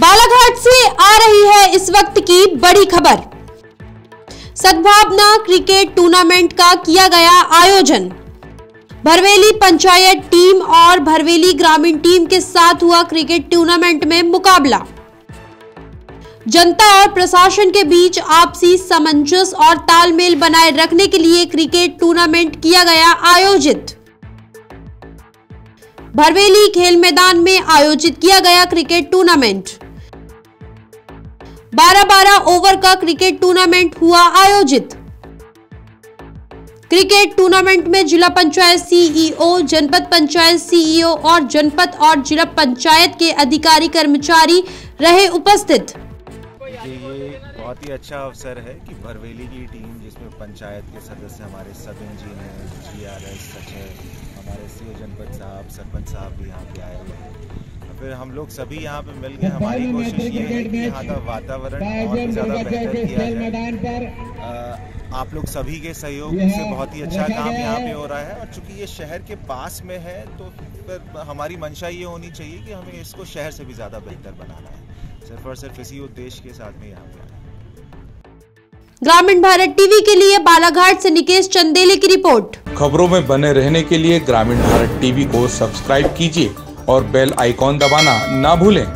बालाघाट से आ रही है इस वक्त की बड़ी खबर। सद्भावना क्रिकेट टूर्नामेंट का किया गया आयोजन। भरवेली पंचायत टीम और भरवेली ग्रामीण टीम के साथ हुआ क्रिकेट टूर्नामेंट में मुकाबला। जनता और प्रशासन के बीच आपसी सामंजस्य और तालमेल बनाए रखने के लिए क्रिकेट टूर्नामेंट किया गया आयोजित। भरवेली खेल मैदान में आयोजित किया गया क्रिकेट टूर्नामेंट 12-12 ओवर का क्रिकेट टूर्नामेंट हुआ आयोजित। क्रिकेट टूर्नामेंट में जिला पंचायत सीईओ, जनपद पंचायत सीईओ और जनपद और जिला पंचायत के अधिकारी कर्मचारी रहे उपस्थित। ये बहुत ही अच्छा अवसर है कि भरवेली की टीम, जिसमें पंचायत के सदस्य हमारे सब इंजीनियर, GRS है, हमारे सीओ जनपद साहब, सरपंच साहब भी यहाँ पे आए हुए हैं। फिर हम लोग सभी यहाँ पे मिल गए। हमारी कोशिश ये है कि यहाँ का वातावरण और ज़्यादा बेहतर किया जाए। आप लोग सभी के सहयोग से बहुत ही अच्छा काम यहाँ पे हो रहा है। और चूंकि ये शहर के पास में है तो फिर हमारी मंशा ये होनी चाहिए कि हमें इसको शहर से भी ज़्यादा बेहतर बनाना है। सिर्फ और सिर्फ इसी उद्देश्य के साथ में यहाँ पे ग्रामीण भारत टीवी के लिए बालाघाट से निकेश चंदेले की रिपोर्ट। खबरों में बने रहने के लिए ग्रामीण भारत टीवी को सब्सक्राइब कीजिए और बेल आइकॉन दबाना ना भूलें।